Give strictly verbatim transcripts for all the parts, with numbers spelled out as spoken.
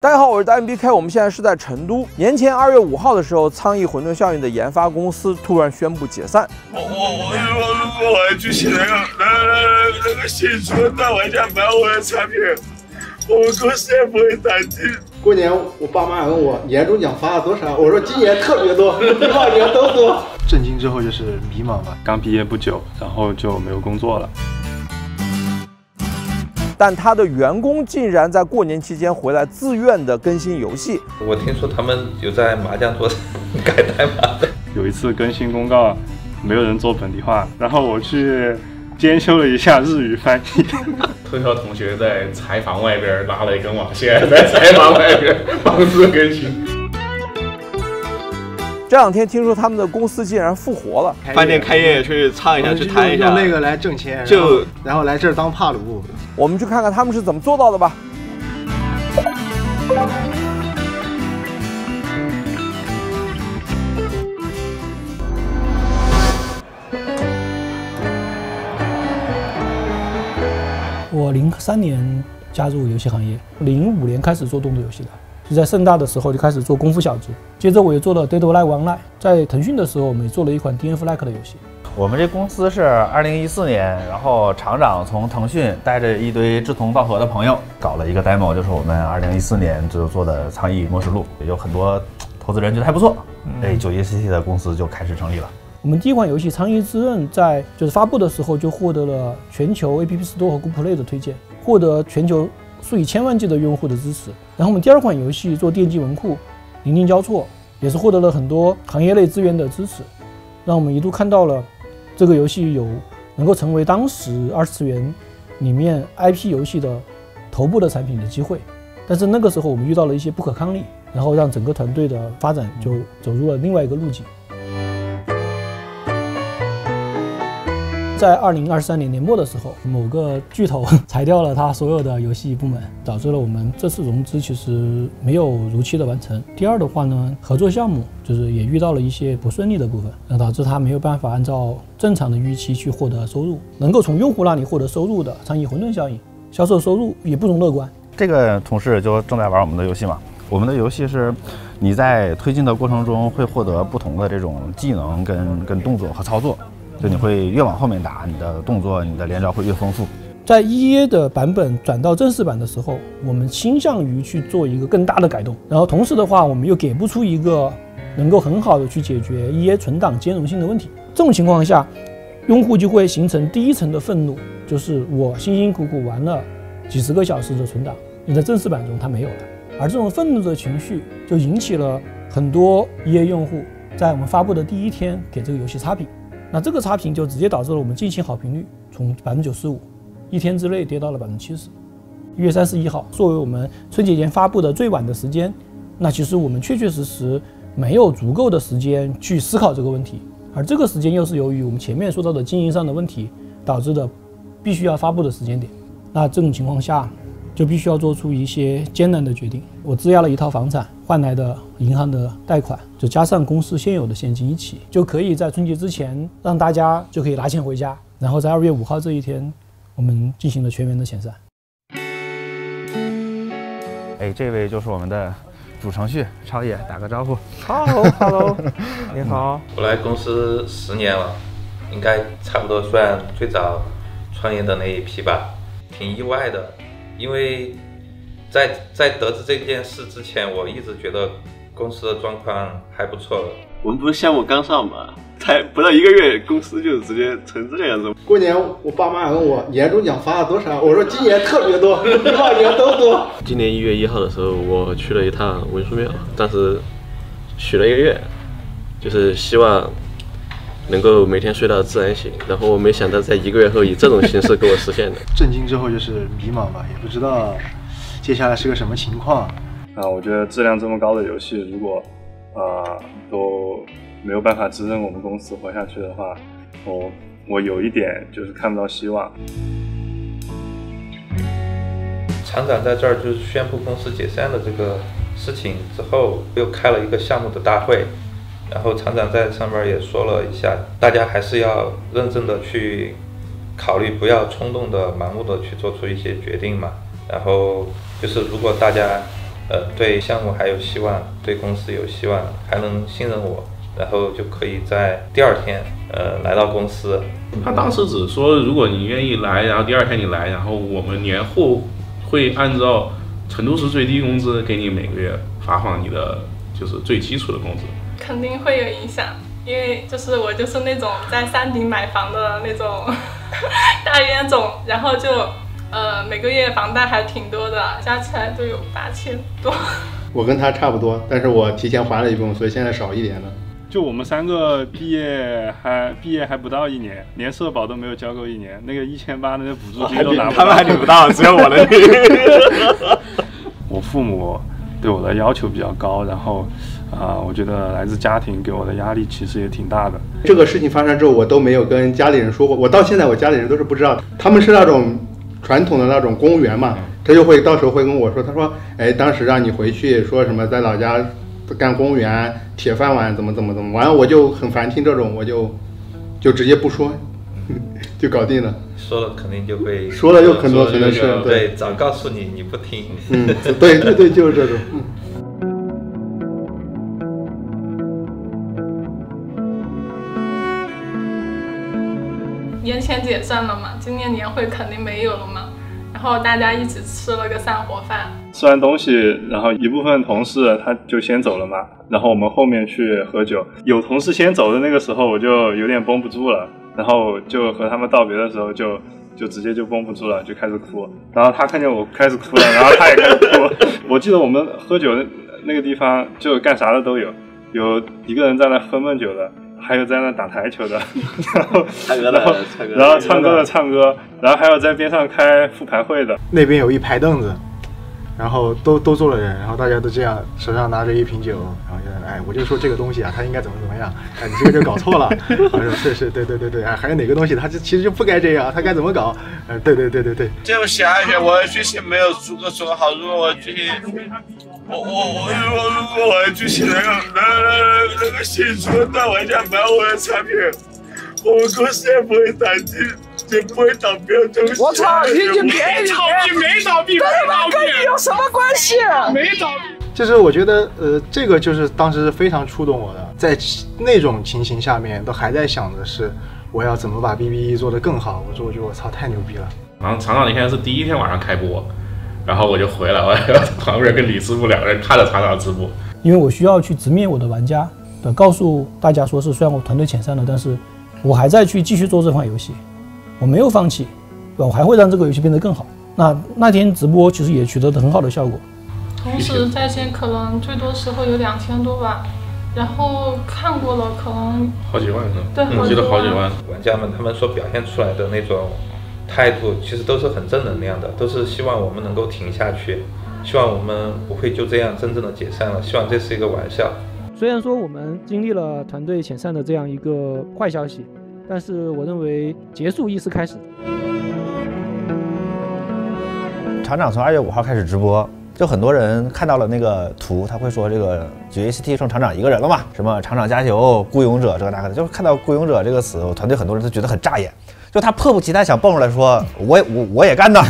大家好，我是M B K， 我们现在是在成都。年前二月五号的时候，苍翼馄饨效应的研发公司突然宣布解散。我我我我我去写那个来来来那个信出带玩家买我的产品，我们公司也不会打击。过年我爸妈问我年终奖发了多少，我说今年特别多，比往年都多。震惊之后就是迷茫嘛，刚毕业不久，然后就没有工作了。 但他的员工竟然在过年期间回来自愿的更新游戏。我听说他们有在麻将桌上改代码的。有一次更新公告，没有人做本地化，然后我去兼修了一下日语翻译。特效同学在柴房外边拉了一根网线，在柴房外边帮助更新。 这两天听说他们的公司竟然复活了，饭店开业去唱一下，去弹一下，用那个来挣钱，就然后来这儿当帕鲁。我们去看看他们是怎么做到的吧。我零三年加入游戏行业，零五年开始做动作游戏的。 就在盛大的时候就开始做功夫小子，接着我也做了 Dead or Alive Online。在腾讯的时候，我们也做了一款 D N F like 的游戏。我们这公司是二零一四年，然后厂长从腾讯带着一堆志同道合的朋友搞了一个 demo， 就是我们二零一四年就做的《苍翼末世录》，也有很多投资人觉得还不错，哎、嗯，九一 C T 的公司就开始成立了。我们第一款游戏《苍翼之刃》在就是发布的时候就获得了全球 App Store 和 Google Play 的推荐，获得全球 数以千万计的用户的支持。然后我们第二款游戏做电击文库，零零交错，也是获得了很多行业内资源的支持，让我们一度看到了这个游戏有能够成为当时二次元里面 I P 游戏的头部的产品的机会。但是那个时候我们遇到了一些不可抗力，然后让整个团队的发展就走入了另外一个路径。在二零二三年年末的时候，某个巨头裁掉了他所有的游戏部门，导致了我们这次融资其实没有如期的完成。第二的话呢，合作项目就是也遇到了一些不顺利的部分，那导致他没有办法按照正常的预期去获得收入。能够从用户那里获得收入的苍翼馄饨效应，销售收入也不容乐观。这个同事就正在玩我们的游戏嘛，我们的游戏是你在推进的过程中会获得不同的这种技能跟跟动作和操作。 就你会越往后面打，你的动作、你的连招会越丰富。在 E A 的版本转到正式版的时候，我们倾向于去做一个更大的改动，然后同时的话，我们又给不出一个能够很好的去解决 E A 存档兼容性的问题。这种情况下，用户就会形成第一层的愤怒，就是我辛辛苦苦玩了几十个小时的存档，你在正式版中它没有了。而这种愤怒的情绪就引起了很多 E A 用户在我们发布的第一天给这个游戏差评。 那这个差评就直接导致了我们近期好评率从百分之九十五，一天之内跌到了百分之七十。一月三十一号作为我们春节前发布的最晚的时间，那其实我们确确实实没有足够的时间去思考这个问题，而这个时间又是由于我们前面说到的经营上的问题导致的，必须要发布的时间点。那这种情况下，就必须要做出一些艰难的决定。我质押了一套房产换来的银行的贷款，就加上公司现有的现金一起，就可以在春节之前让大家就可以拿钱回家。然后在二月五号这一天，我们进行了全员的遣散。哎，这位就是我们的主程序超野，打个招呼。Hello，Hello， 你好。我来公司十年了，应该差不多算最早创业的那一批吧，挺意外的。 因为在在得知这件事之前，我一直觉得公司的状况还不错了。我们不是项目刚上嘛，才不到一个月，公司就直接成这样子。过年我爸妈问我年终奖发了多少，我说今年特别多，比往年都多。今年一月一号的时候，我去了一趟文殊庙，当时许了一个月，就是希望 能够每天睡到自然醒，然后我没想到在一个月后以这种形式给我实现了。震惊之后就是迷茫吧，也不知道接下来是个什么情况。啊，我觉得质量这么高的游戏，如果呃都没有办法支撑我们公司活下去的话，我我有一点就是看不到希望。厂长在这儿就是宣布公司解散的这个事情之后，又开了一个项目的大会。 然后厂长在上面也说了一下，大家还是要认真的去考虑，不要冲动的、盲目的去做出一些决定嘛。然后就是，如果大家呃，对项目还有希望，对公司有希望，还能信任我，然后就可以在第二天，呃，来到公司。他当时只说，如果你愿意来，然后第二天你来，然后我们年后会按照成都市最低工资给你每个月发放你的就是最基础的工资。肯定会有影响，因为就是我就是那种在山顶买房的那种大冤种，然后就。呃，每个月房贷还挺多的，加起来都有八千多。我跟他差不多，但是我提前还了一部分，所以现在少一点了。就我们三个毕业还毕业还不到一年，连社保都没有交够一年，那个一千八那个补助金都拿不到，他们还领不到，只有我能领。我父母对我的要求比较高，然后啊、呃，我觉得来自家庭给我的压力其实也挺大的。这个事情发生之后，我都没有跟家里人说过，我到现在我家里人都是不知道，他们是那种。传统的那种公务员嘛，他就会到时候会跟我说，他说，哎，当时让你回去说什么在老家干公务员铁饭碗怎么怎么怎么，完了我就很烦听这种，我就就直接不说，就搞定了。说了肯定就会说了又很多很多事，对，早告诉你你不听。嗯，对对对，就是这种。嗯年前结算了嘛，今年年会肯定没有了嘛，然后大家一起吃了个散伙饭，吃完东西，然后一部分同事他就先走了嘛，然后我们后面去喝酒，有同事先走的那个时候我就有点绷不住了，然后就和他们道别的时候就就直接就绷不住了，就开始哭，然后他看见我开始哭了，然后他也开始哭。我记得我们喝酒的那个地方就干啥的都有，有一个人在那喝闷酒的，还有在那打台球的，然后唱歌的，然后唱歌的唱歌，然后还有在边上开复盘会的。那边有一排凳子，然后都都坐了人，然后大家都这样，手上拿着一瓶酒，然后就哎，我就说这个东西啊，它应该怎么怎么样，哎，你这个就搞错了。我说是是，对对对对，哎，还有哪个东西，它其实就不该这样，它该怎么搞？哎，对对对对对。这种小爱学，我剧情没有足够做好，如果我剧情。我我我如果如果我的剧情能够能能够写出到玩家买我的产品，我们公司也不会倒闭，也不会倒闭的东西。我操！你你别倒闭，没倒闭，没倒闭，跟你有什么关系？没倒闭。就是我觉得，呃，这个就是当时是非常触动我的，在那种情形下面，都还在想的是我要怎么把 B B E 做得更好。我说，我觉得我操，太牛逼了。然后厂长那天是第一天晚上开播。然后我就回来，我旁边跟李师傅两个人看着厂长直播，因为我需要去直面我的玩家，对，告诉大家说是虽然我团队遣散了，但是我还在去继续做这款游戏，我没有放弃，对，我还会让这个游戏变得更好。那那天直播其实也取得了很好的效果，同时在线可能最多时候有两千多吧，然后看过了可能好几万呢，对，我记得好几万。玩家们他们所表现出来的那种。态度其实都是很正能量的，都是希望我们能够停下去，希望我们不会就这样真正的解散了，希望这是一个玩笑。虽然说我们经历了团队遣散的这样一个坏消息，但是我认为结束亦是开始。厂长从二月五号开始直播，就很多人看到了那个图，他会说这个 G H T 剩厂长一个人了嘛？什么厂长加油、孤勇者这个那个的，就是看到孤勇者这个词，我团队很多人都觉得很扎眼。就他迫不及待想蹦出来说，我我我也干的，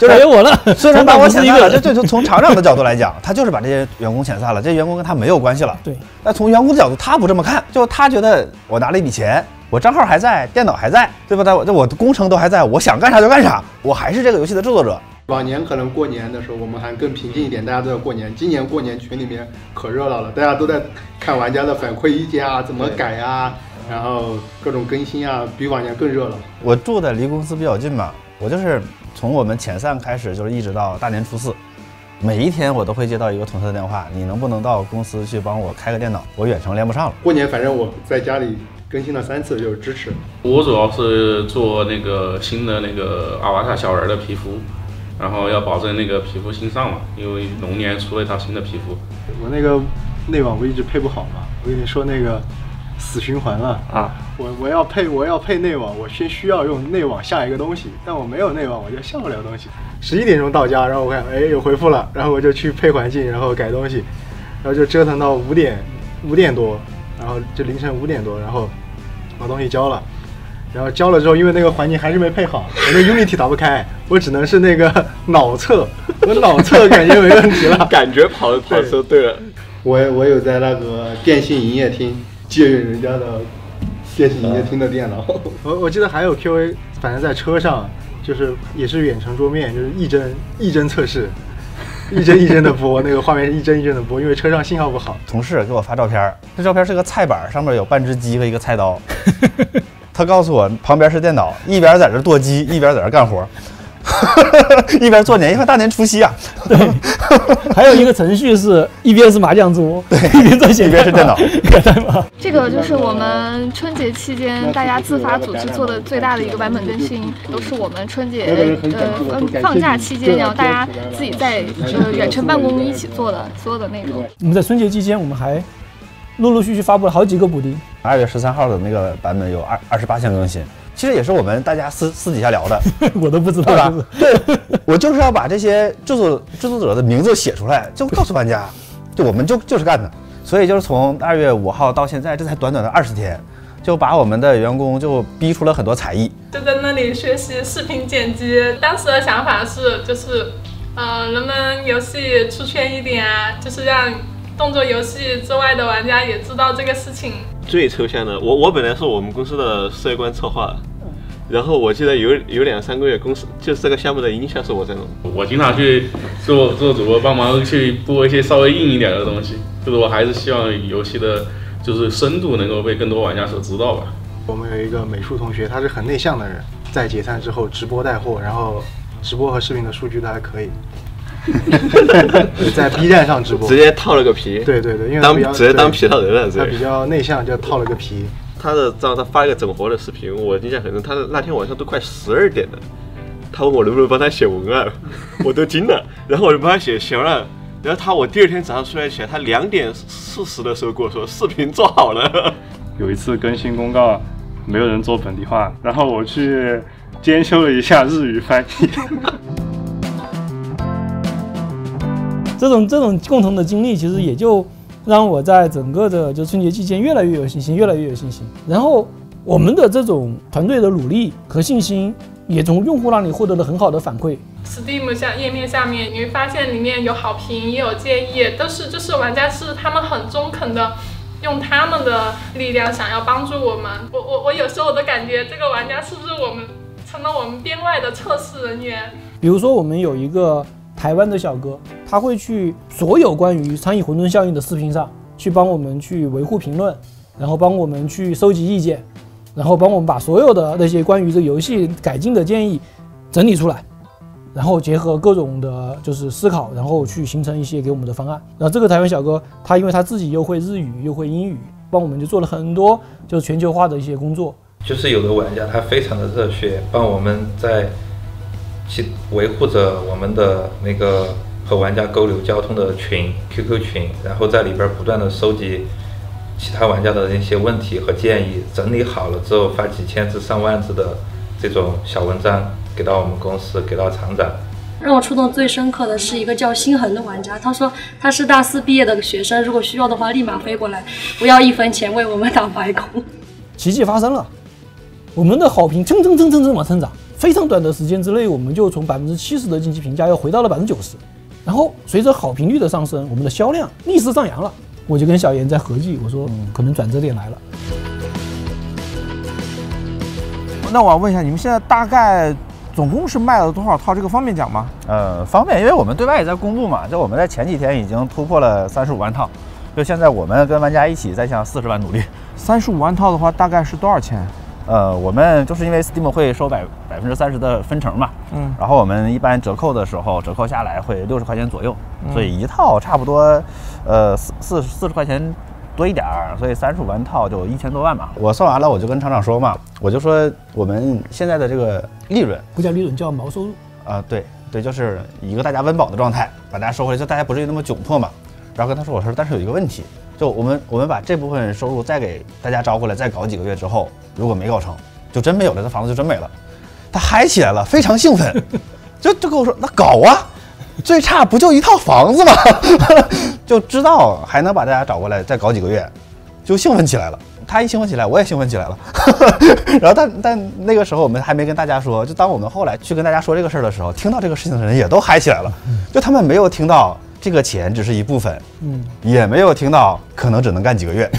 就是还有我了。虽然把我遣散了，这这就从厂长的角度来讲，他就是把这些员工遣散了，这些员工跟他没有关系了。对。那从员工的角度，他不这么看，就他觉得我拿了一笔钱，我账号还在，电脑还在，对吧？他我的工程都还在，我想干啥就干啥，我还是这个游戏的制作者。往年可能过年的时候我们还更平静一点，大家都要过年。今年过年群里面可热闹了，大家都在看玩家的反馈意见啊，怎么改啊。然后各种更新啊，比往年更热了。我住的离公司比较近嘛，我就是从我们遣散开始，就是一直到大年初四，每一天我都会接到一个同事的电话，你能不能到公司去帮我开个电脑？我远程连不上了。过年反正我在家里更新了三次，就是支持。我主要是做那个新的那个阿瓦塔小人的皮肤，然后要保证那个皮肤新上嘛，因为龙年出了一套新的皮肤。我那个内网不一直配不好嘛，我跟你说那个。死循环了啊！我我要配我要配内网，我先需要用内网下一个东西，但我没有内网，我就下不了东西。十一点钟到家，然后我看哎有回复了，然后我就去配环境，然后改东西，然后就折腾到五点五点多，然后就凌晨五点多，然后把东西交了，然后交了之后，因为那个环境还是没配好，我那 Unity 打不开，我只能是那个脑测，我脑测感觉没问题了，感觉跑跑车对了。我我有在那个电信营业厅借用人家的电信营业厅的电脑。嗯、我我记得还有 Q A， 反正在车上就是也是远程桌面，就是一帧一帧测试。一帧一帧的播，那个画面是一帧一帧的播，因为车上信号不好。同事给我发照片，这照片是个菜板，上面有半只鸡和一个菜刀。他告诉我旁边是电脑，一边在这剁鸡，一边在这干活，一边做年夜饭，大年除夕啊。对，还有一个程序是一边是麻将桌，对，一边在写，一边是电脑。这个就是我们春节期间大家自发组织做的最大的一个版本更新，都是我们春节呃放假期间，然后大家自己在呃远程办公一起做的所有的内容。我们在春节期间，我们还陆陆续续发布了好几个补丁。二月十三号的那个版本有二二十八项更新。其实也是我们大家私私底下聊的，我都不知道，对吧？对，我就是要把这些制作制作者的名字写出来，就告诉玩家，就我们就就是干的。所以就是从二月五号到现在，这才短短的二十天，就把我们的员工就逼出了很多才艺。就在那里学习视频剪辑，当时的想法是，就是，呃，能不能游戏出圈一点啊？就是让动作游戏之外的玩家也知道这个事情。最抽象的，我我本来是我们公司的世界观策划。然后我记得有有两三个月，公司就是这个项目的营销是我在弄。我经常去做做主播，帮忙去播一些稍微硬一点的东西。就是我还是希望游戏的，就是深度能够被更多玩家所知道吧。我们有一个美术同学，他是很内向的人，在解散之后直播带货，然后直播和视频的数据都还可以。在 B 站上直播，直接套了个皮。对对对，因为当直接当皮套人了，他比较内向，就套了个皮。他的让他发一个整活的视频，我印象很深。他那天晚上都快十二点了，他问我能不能帮他写文案，我都惊了。然后我就帮他写写了。然后他我第二天早上睡起来，他两点四十的时候跟我说视频做好了。有一次更新公告，没有人做本地化，然后我去兼修了一下日语翻译。这种这种共同的经历，其实也就。让我在整个的就春节期间越来越有信心，越来越有信心。然后我们的这种团队的努力和信心，也从用户那里获得了很好的反馈。Steam 下页面下面你会发现里面有好评，也有建议，都是就是玩家是他们很中肯的，用他们的力量想要帮助我们。我我我有时候我都感觉这个玩家是不是我们成了我们编外的测试人员？比如说我们有一个。台湾的小哥，他会去所有关于苍蝇馄饨效应的视频上去帮我们去维护评论，然后帮我们去收集意见，然后帮我们把所有的那些关于这个游戏改进的建议整理出来，然后结合各种的就是思考，然后去形成一些给我们的方案。然后这个台湾小哥，他因为他自己又会日语又会英语，帮我们就做了很多就是全球化的一些工作。就是有的玩家他非常的热血，帮我们在去维护着我们的那个和玩家交流交通的群 Q Q 群，然后在里边不断的收集其他玩家的那些问题和建议，整理好了之后发几千字上万字的这种小文章给到我们公司，给到厂长。让我触动最深刻的是一个叫心恒的玩家，他说他是大四毕业的学生，如果需要的话立马飞过来，不要一分钱为我们打白工。奇迹发生了，我们的好评蹭蹭蹭蹭蹭往蹭涨。非常短的时间之内，我们就从百分之七十的近期评价要回到了百分之九十，然后随着好评率的上升，我们的销量逆势上扬了。我就跟小严在合计，我说、嗯、可能转折点来了。那我要问一下，你们现在大概总共是卖了多少套？这个方便讲吗？呃，方便，因为我们对外也在公布嘛，就我们在前几天已经突破了三十五万套，就现在我们跟玩家一起在向四十万努力。三十五万套的话，大概是多少钱？呃，我们就是因为 Steam 会收百百分之三十的分成嘛，嗯，然后我们一般折扣的时候，折扣下来会六十块钱左右，嗯、所以一套差不多，呃，四四四十块钱多一点儿，所以三十五万套就一千多万嘛。我算完了，我就跟厂长说嘛，我就说我们现在的这个利润，不叫利润，叫毛收入啊、呃，对对，就是一个大家温饱的状态，把大家收回来，就大家不至于那么窘迫嘛。然后跟他说，我说，但是有一个问题。就我们我们把这部分收入再给大家招回来，再搞几个月之后，如果没搞成，就真没有了，这房子就真没了。他嗨起来了，非常兴奋，就就跟我说那搞啊，最差不就一套房子吗？就知道还能把大家找过来再搞几个月，就兴奋起来了。他一兴奋起来，我也兴奋起来了。然后但但那个时候我们还没跟大家说，就当我们后来去跟大家说这个事儿的时候，听到这个事情的人也都嗨起来了。就他们没有听到这个钱只是一部分，嗯，也没有听到可能只能干几个月，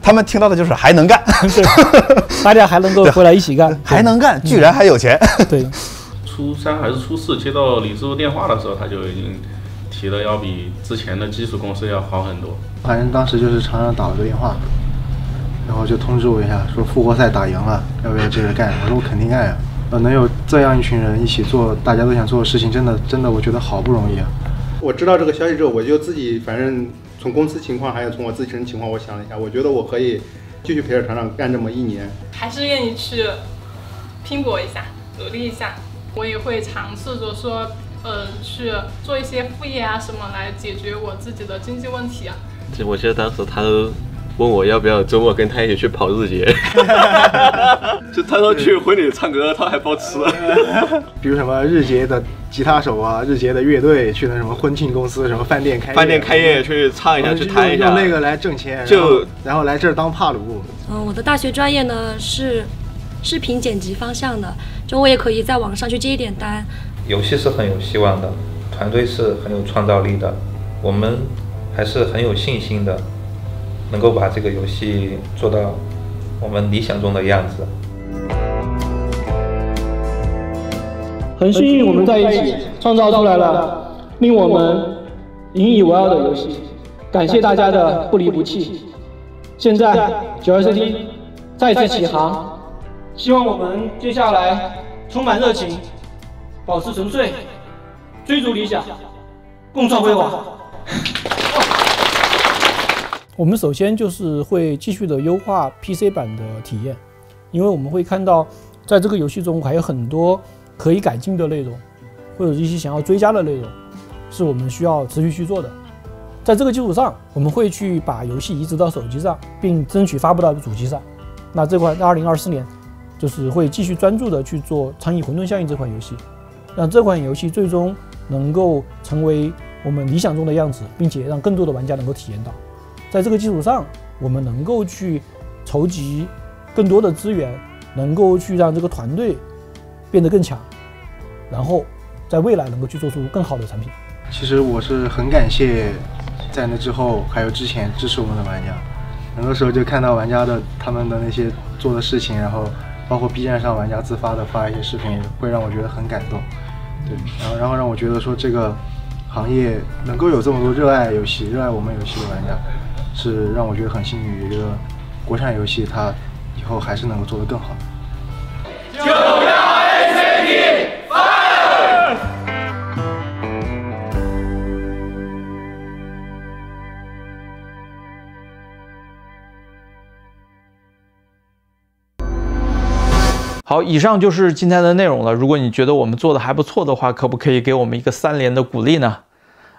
他们听到的就是还能干，大家还能够回来一起干，还能干，居然还有钱。对，初三还是初四接到李师傅电话的时候，他就已经提了要比之前的技术公司要好很多。反正当时就是厂长打了个电话，然后就通知我一下，说复活赛打赢了，要不要接着干？我说我肯定干呀。呃，能有这样一群人一起做大家都想做的事情，真的真的，我觉得好不容易啊。我知道这个消息之后，我就自己反正从公司情况还有从我自己身情况，我想了一下，我觉得我可以继续陪着厂长干这么一年，还是愿意去拼搏一下，努力一下。我也会尝试着说。呃，去做一些副业啊什么来解决我自己的经济问题啊。我记得当时他都问我要不要周末跟他一起去跑日结，就他说去婚礼唱歌，他还包吃。比如什么日结的吉他手啊，日结的乐队去那什么婚庆公司、什么饭店开业饭店开业去唱一下，去弹一下，用那个来挣钱，就然后来这儿当帕鲁。嗯，我的大学专业呢是视频剪辑方向的，就我也可以在网上去接一点单。游戏是很有希望的，团队是很有创造力的，我们还是很有信心的，能够把这个游戏做到我们理想中的样子。很幸运我们在一起创造出来了令我们引以为傲的游戏，感谢大家的不离不弃。现在九二C D再次起航，希望我们接下来充满热情，保持纯粹，追逐理想，共创辉煌。我们首先就是会继续的优化 P C 版的体验，因为我们会看到，在这个游戏中还有很多可以改进的内容，或者一些想要追加的内容，是我们需要持续去做的。在这个基础上，我们会去把游戏移植到手机上，并争取发布到主机上。那这款二零二四年，就是会继续专注的去做《苍蝇混沌效应》这款游戏。让这款游戏最终能够成为我们理想中的样子，并且让更多的玩家能够体验到。在这个基础上，我们能够去筹集更多的资源，能够去让这个团队变得更强，然后在未来能够去做出更好的产品。其实我是很感谢在那之后还有之前支持我们的玩家，很多时候就看到玩家的他们的那些做的事情，然后包括 B 站上玩家自发的发一些视频，会让我觉得很感动。对，然后然后让我觉得说这个行业能够有这么多热爱游戏、热爱我们游戏的玩家，是让我觉得很幸运。一个国产游戏，它以后还是能够做得更好。就要 A C D Fire！ 好，以上就是今天的内容了。如果你觉得我们做的还不错的话，可不可以给我们一个三连的鼓励呢？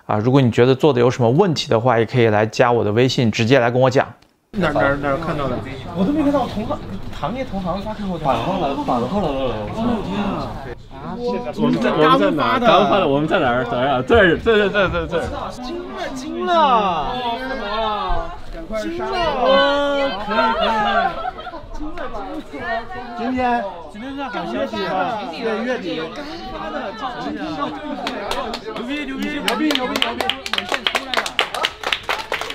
啊，如果你觉得做的有什么问题的话，也可以来加我的微信，直接来跟我讲。哪哪哪看到的？我都没看到，同行行业同行发给我的。板后了，板后了！我天啊！我们在我们在哪？刚发的，我们在哪儿？在哪儿？这这这这这！惊了惊了！太好了！赶快杀我！可以可以。今天今天是好消息啊！对，月底刚发的，今天牛逼牛逼牛逼牛逼牛逼！我现出来了！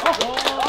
好。